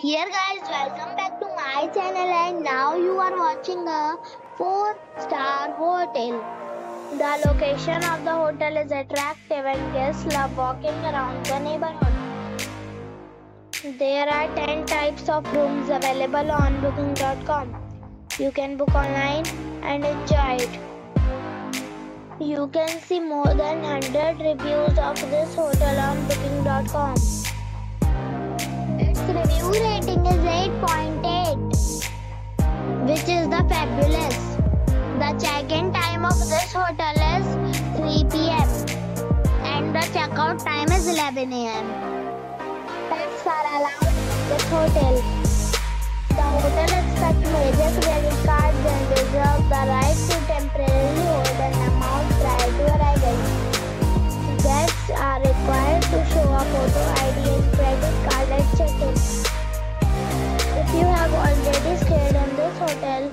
Here guys, welcome back to my channel, and now you are watching a 4-star hotel. The location of the hotel is attractive and guests love walking around the neighborhood. There are 10 types of rooms available on booking.com. You can book online and enjoy it. You can see more than 100 reviews of this hotel on booking.com. Its review rating is 8.8, which is the fabulous. The check-in time of this hotel is 3 p.m. and the check-out time is 11 a.m. Pets are allowed in this hotel. The hotel accepts major credit cards and reserves the right to temporarily hold an amount prior to arrival. Guests are required to show a photo ID and credit card at check-in. If you have already stayed in this hotel,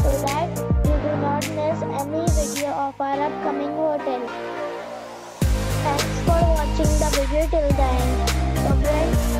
so that you do not miss any video of our upcoming hotel. Thanks for watching the video till the end. So friends,